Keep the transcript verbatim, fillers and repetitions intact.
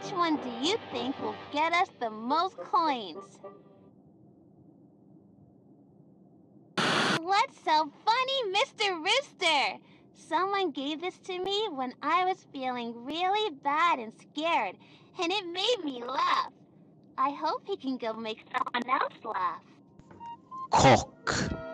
Which one do you think will get us the most coins? What's so funny, Mister Rooster? Someone gave this to me when I was feeling really bad and scared, and it made me laugh. I hope he can go make someone else laugh. Cock.